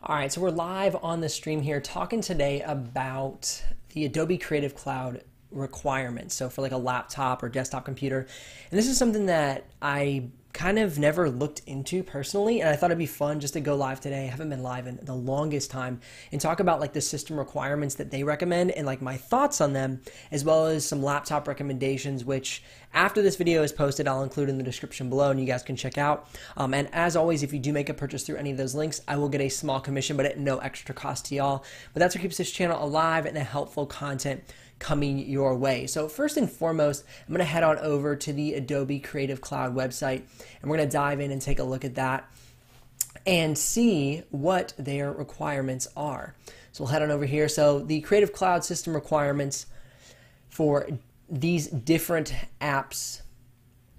All right, so we're live on the stream here talking today about the Adobe Creative Cloud requirements. So for like a laptop or desktop computer. And this is something that I kind of never looked into personally, and I thought it'd be fun just to go live today. I haven't been live in the longest time, and talk about like the system requirements that they recommend and like my thoughts on them, as well as some laptop recommendations, which after this video is posted, I'll include in the description below and you guys can check out. And as always, if you do make a purchase through any of those links, I will get a small commission, but at no extra cost to y'all. But that's what keeps this channel alive and the helpful content coming your way. So first and foremost, I'm going to head on over to the Adobe Creative Cloud website, and we're going to dive in and take a look at that and see what their requirements are. So we'll head on over here. So the Creative Cloud system requirements for these different apps.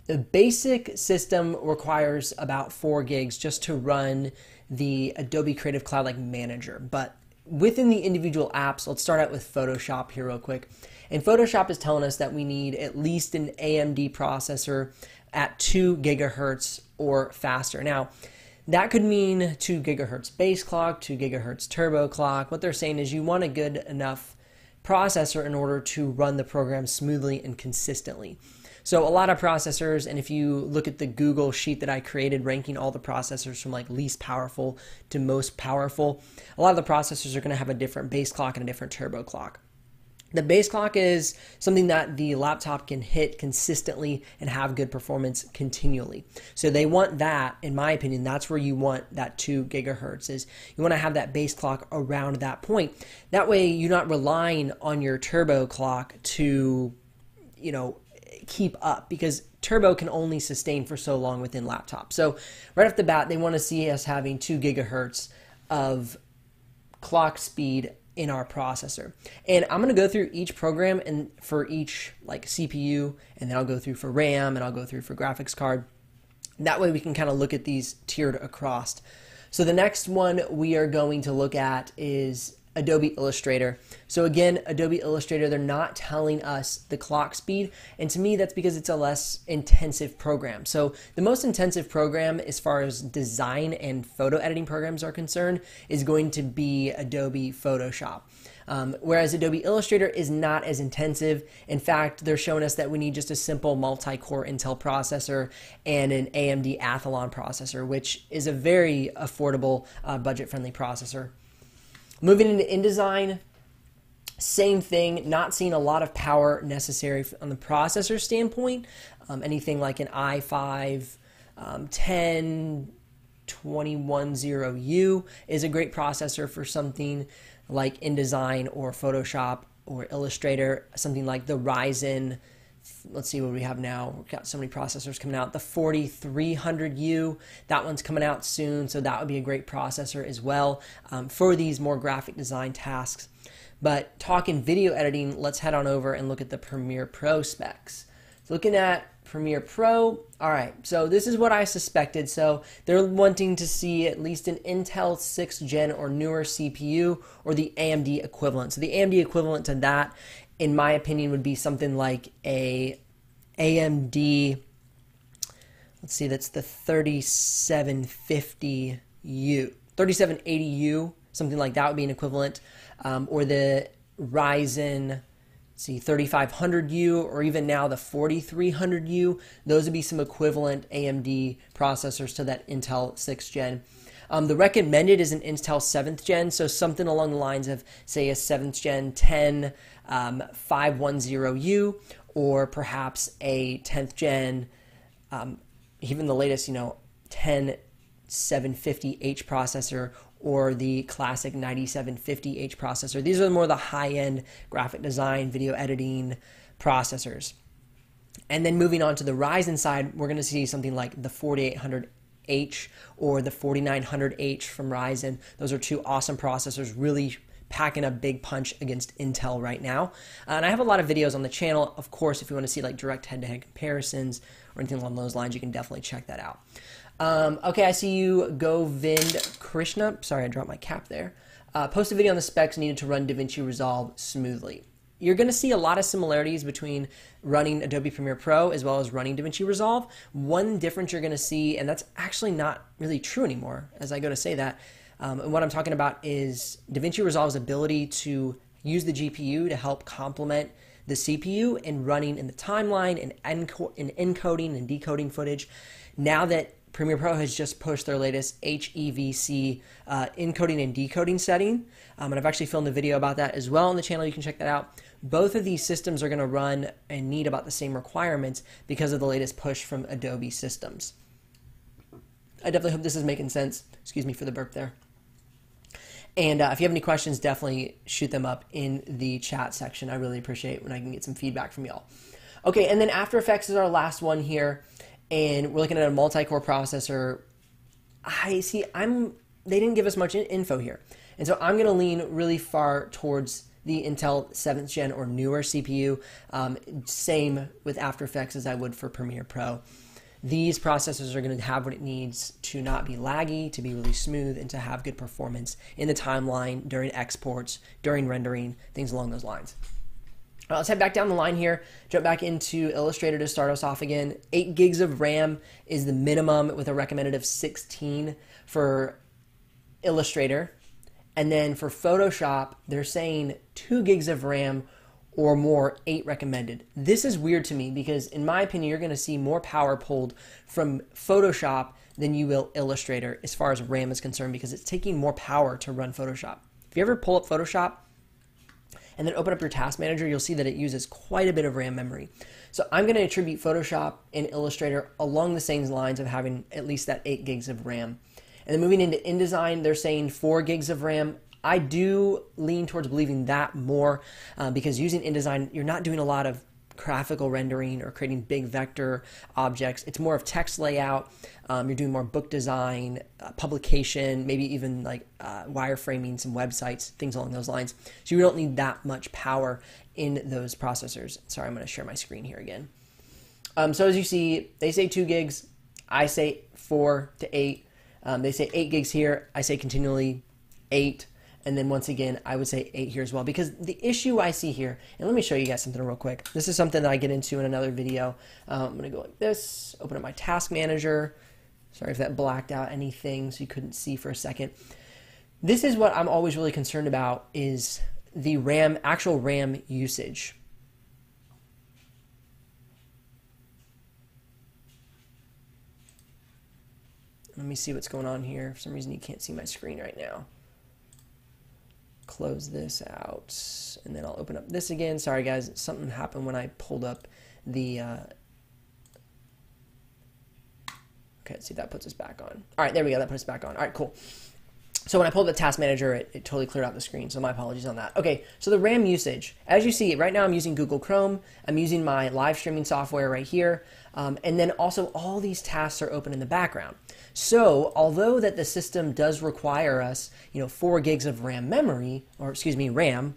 The basic system requires about 4 gigs just to run the Adobe Creative Cloud like manager, but within the individual apps, let's start out with Photoshop here real quick. And Photoshop is telling us that we need at least an AMD processor at 2 gigahertz or faster. Now, that could mean 2 gigahertz base clock, 2 gigahertz turbo clock. What they're saying is you want a good enough processor in order to run the program smoothly and consistently. So a lot of processors, and if you look at the Google sheet that I created ranking all the processors from like least powerful to most powerful, a lot of the processors are going to have a different base clock and a different turbo clock. The base clock is something that the laptop can hit consistently and have good performance continually. So they want that, in my opinion, that's where you want that 2 gigahertz is. You want to have that base clock around that point. That way you're not relying on your turbo clock to, you know, keep up, because turbo can only sustain for so long within laptops. So right off the bat, they want to see us having 2 gigahertz of clock speed in our processor. And I'm going to go through each program and for each like CPU, and then I'll go through for RAM, and I'll go through for graphics card. That way we can kind of look at these tiered across. So the next one we are going to look at is Adobe Illustrator. So again, Adobe Illustrator, they're not telling us the clock speed. And to me, that's because it's a less intensive program. So the most intensive program as far as design and photo editing programs are concerned is going to be Adobe Photoshop. Whereas Adobe Illustrator is not as intensive. In fact, they're showing us that we need just a simple multi-core Intel processor and an AMD Athlon processor, which is a very affordable, budget-friendly processor. Moving into InDesign, same thing, not seeing a lot of power necessary on the processor standpoint. Anything like an i5 10210U is a great processor for something like InDesign or Photoshop or Illustrator, something like the Ryzen, let's see what we have now. We've got so many processors coming out. The 4300U, that one's coming out soon, so that would be a great processor as well for these more graphic design tasks. But talking video editing, let's head on over and look at the Premiere Pro specs. So looking at Premiere Pro, all right, so this is what I suspected. So they're wanting to see at least an Intel 6th Gen or newer CPU or the AMD equivalent. So the AMD equivalent to that, in my opinion, would be something like a AMD, let's see, that's the 3750U, 3780U, something like that would be an equivalent, or the Ryzen, let's see, 3500U, or even now the 4300U. Those would be some equivalent AMD processors to that Intel 6th Gen. The recommended is an Intel 7th Gen, so something along the lines of, say, a 7th Gen 10510U, or perhaps a 10th Gen, even the latest, you know, 10750H processor, or the classic 9750H processor. These are more the high-end graphic design, video editing processors. And then moving on to the Ryzen side, we're going to see something like the 4800H or the 4900H from Ryzen. Those are two awesome processors, really packing a big punch against Intel right now. And I have a lot of videos on the channel. Of course, if you want to see like direct head-to-head comparisons or anything along those lines, you can definitely check that out. Okay, I see you, Govind Krishna. Sorry, I dropped my cap there. Post a video on the specs needed to run DaVinci Resolve smoothly. You're going to see a lot of similarities between running Adobe Premiere Pro as well as running DaVinci Resolve. One difference you're going to see, and that's actually not really true anymore as I go to say that, And what I'm talking about is DaVinci Resolve's ability to use the GPU to help complement the CPU in running in the timeline and encoding and decoding footage. Now that Premiere Pro has just pushed their latest HEVC encoding and decoding setting, and I've actually filmed a video about that as well on the channel. You can check that out. Both of these systems are going to run and need about the same requirements because of the latest push from Adobe systems. I definitely hope this is making sense. Excuse me for the burp there. And if you have any questions, definitely shoot them up in the chat section. I really appreciate when I can get some feedback from y'all. Okay, and then After Effects is our last one here. And we're looking at a multi-core processor. They didn't give us much info here. And so I'm going to lean really far towards the Intel 7th Gen or newer CPU. Same with After Effects as I would for Premiere Pro. These processors are going to have what it needs to not be laggy, to be really smooth, and to have good performance in the timeline, during exports, during rendering, things along those lines. All right, let's head back down the line here, jump back into Illustrator to start us off again. 8 gigs of RAM is the minimum with a recommended of 16 for Illustrator. And then for Photoshop, they're saying 2 gigs of RAM or more, 8 recommended. This is weird to me because in my opinion, you're gonna see more power pulled from Photoshop than you will Illustrator as far as RAM is concerned, because it's taking more power to run Photoshop. If you ever pull up Photoshop and then open up your task manager, you'll see that it uses quite a bit of RAM memory. So I'm gonna attribute Photoshop and Illustrator along the same lines of having at least that 8 gigs of RAM. And then moving into InDesign, they're saying 4 gigs of RAM. I do lean towards believing that more because using InDesign, you're not doing a lot of graphical rendering or creating big vector objects. It's more of text layout. You're doing more book design, publication, maybe even like wireframing some websites, things along those lines. So you don't need that much power in those processors. Sorry, I'm going to share my screen here again. So as you see, they say 2 gigs. I say 4 to 8. They say 8 gigs here. I say continually 8. And then once again, I would say 8 here as well, because the issue I see here, and let me show you guys something real quick. This is something that I get into in another video. I'm going to go like this, open up my task manager. Sorry if that blacked out anything so you couldn't see for a second. This is what I'm always really concerned about, is the RAM, actual RAM usage. Let me see what's going on here. For some reason, you can't see my screen right now. Close this out and then I'll open up this again. Sorry guys, something happened when I pulled up the okay, let's see if that puts us back on. All right, there we go, that puts us back on. All right, cool. So when I pulled the task manager, it totally cleared out the screen, so my apologies on that. Okay, so the RAM usage. As you see, right now I'm using Google Chrome. I'm using my live streaming software right here. And then also all these tasks are open in the background. So although that the system does require us, 4 gigs of RAM memory, or excuse me, RAM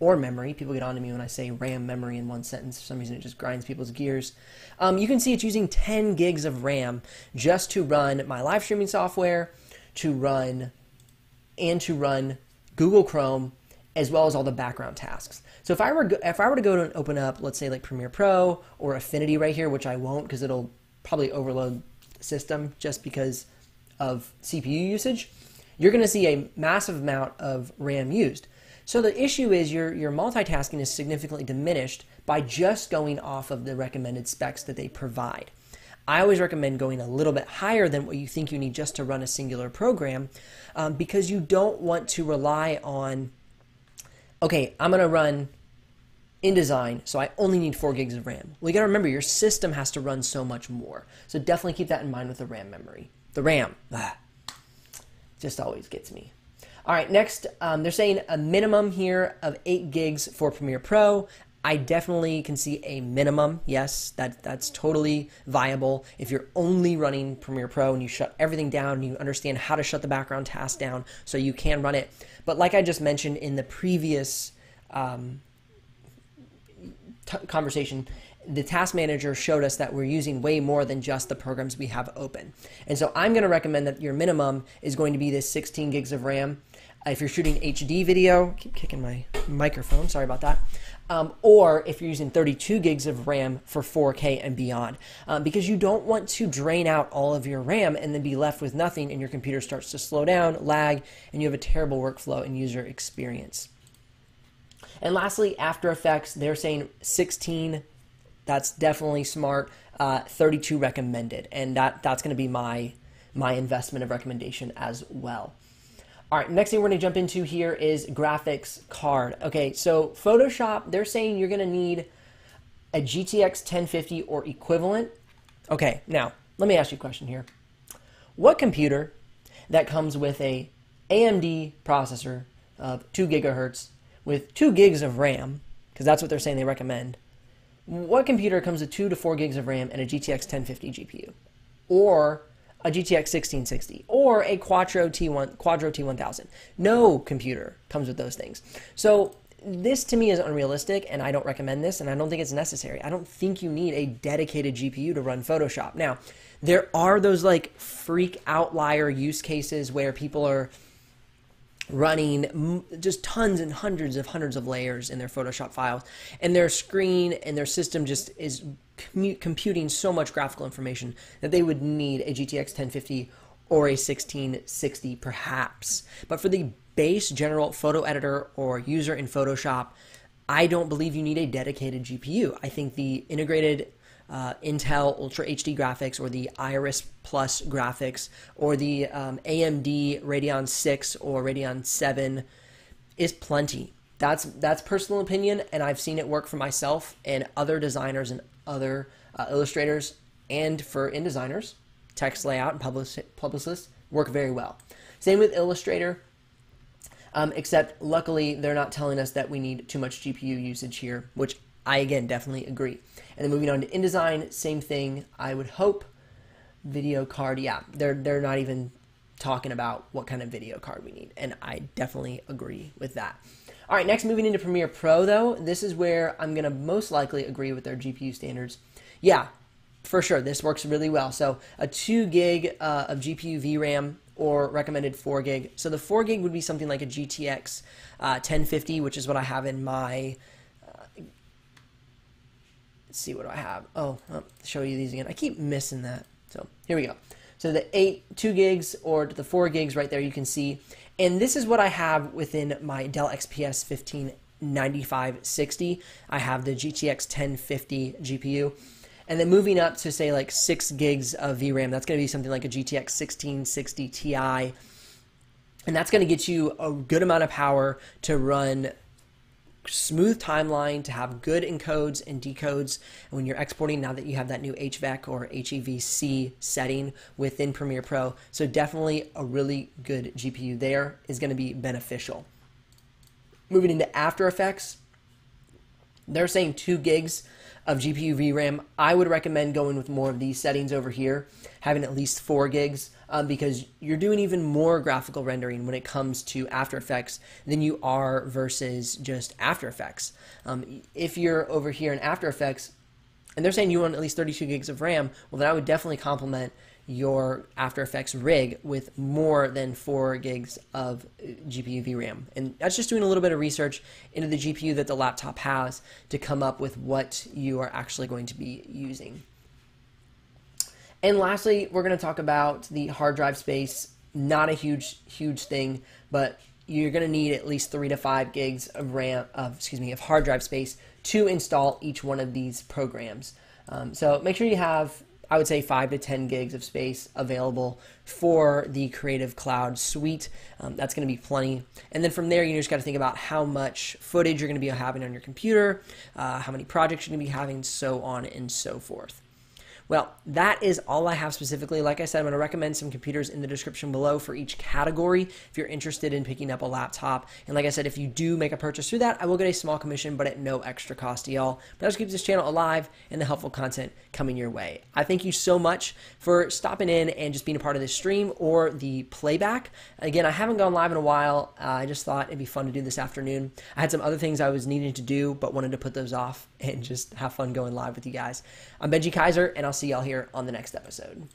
or memory. People get onto me when I say RAM memory in one sentence. For some reason, it just grinds people's gears. You can see it's using 10 gigs of RAM just to run my live streaming software, to run Google Chrome, as well as all the background tasks. So if I were to go and open up, let's say like Premiere Pro or Affinity right here, which I won't because it'll probably overload the system just because of CPU usage, you're going to see a massive amount of RAM used. So the issue is your multitasking is significantly diminished by just going off of the recommended specs that they provide. I always recommend going a little bit higher than what you think you need just to run a singular program, because you don't want to rely on, okay, I'm going to run InDesign, so I only need 4 gigs of RAM. Well, you got to remember, your system has to run so much more. So definitely keep that in mind with the RAM memory. The RAM, just always gets me. All right, next, they're saying a minimum here of 8 gigs for Premiere Pro. I definitely can see a minimum. Yes, that's totally viable. If you're only running Premiere Pro and you shut everything down and you understand how to shut the background task down so you can run it. But like I just mentioned in the previous conversation, the task manager showed us that we're using way more than just the programs we have open. And so I'm going to recommend that your minimum is going to be this 16 gigs of RAM. if you're shooting HD video, I keep kicking my microphone, sorry about that, or if you're using 32 gigs of RAM for 4K and beyond, because you don't want to drain out all of your RAM and then be left with nothing and your computer starts to slow down, lag, and you have a terrible workflow and user experience. And lastly, After Effects, they're saying 16, that's definitely smart, 32 recommended, and that's going to be my investment of recommendation as well. All right, next thing we're going to jump into here is graphics card. Okay, so Photoshop, they're saying you're going to need a GTX 1050 or equivalent. Okay, now, let me ask you a question here. What computer that comes with a AMD processor of 2 gigahertz with 2 gigs of RAM, because that's what they're saying they recommend, what computer comes with 2 to 4 gigs of RAM and a GTX 1050 GPU? Or a GTX 1660 or a Quadro T1000. No computer comes with those things. So this to me is unrealistic, and I don't recommend this, and I don't think it's necessary. I don't think you need a dedicated GPU to run Photoshop. Now, there are those like freak outlier use cases where people are running just tons and hundreds of layers in their Photoshop files, and their screen and their system just is computing so much graphical information that they would need a GTX 1050 or a 1660 perhaps. But for the base general photo editor or user in Photoshop, I don't believe you need a dedicated GPU. I think the integrated Intel Ultra HD graphics or the Iris Plus graphics or the AMD Radeon 6 or Radeon 7 is plenty. That's personal opinion, and I've seen it work for myself and other designers and other illustrators, and for InDesigners, text layout and publicists work very well. Same with Illustrator, except luckily they're not telling us that we need too much GPU usage here, which I again definitely agree. And then moving on to InDesign, same thing, I would hope. Video card, yeah, they're not even talking about what kind of video card we need, and I definitely agree with that. All right, next, moving into Premiere Pro, though, this is where I'm going to most likely agree with their GPU standards. Yeah, for sure, this works really well. So a 2 gig of GPU VRAM or recommended 4 gig. So the 4 gig would be something like a GTX 1050, which is what I have in my... let's see, what do I have? Oh, I'll show you these again. I keep missing that. So here we go. So the 2 gigs or the 4 gigs right there you can see. And this is what I have within my Dell XPS 15 9560. I have the GTX 1050 GPU. And then moving up to say like 6 gigs of VRAM, that's going to be something like a GTX 1660 Ti. And that's going to get you a good amount of power to run smooth timeline, to have good encodes and decodes. And when you're exporting, now that you have that new HVC or HEVC setting within Premiere Pro, so definitely a really good GPU there is going to be beneficial. Moving into After Effects, they're saying 2 gigs of GPU VRAM. I would recommend going with more of these settings over here, having at least 4 gigs, because you're doing even more graphical rendering when it comes to After Effects than you are versus just After Effects. If you're over here in After Effects, and they're saying you want at least 32 gigs of RAM, well then I would definitely complement your After Effects rig with more than 4 gigs of GPU VRAM. And that's just doing a little bit of research into the GPU that the laptop has to come up with what you are actually going to be using. And lastly, we're going to talk about the hard drive space. Not a huge thing, but you're going to need at least 3 to 5 gigs of RAM, of hard drive space to install each one of these programs. So make sure you have, I would say, 5 to 10 gigs of space available for the Creative Cloud suite. That's going to be plenty. And then from there, you just got to think about how much footage you're going to be having on your computer, how many projects you're going to be having, so on and so forth. Well, that is all I have specifically. Like I said, I'm going to recommend some computers in the description below for each category if you're interested in picking up a laptop. And like I said, if you do make a purchase through that, I will get a small commission, but at no extra cost to y'all. But that just keeps this channel alive and the helpful content coming your way. I thank you so much for stopping in and just being a part of this stream or the playback. Again, I haven't gone live in a while. I just thought it'd be fun to do this afternoon. I had some other things I was needing to do, but wanted to put those off and just have fun going live with you guys. I'm Ben G Kaiser, and I'll see y'all here on the next episode.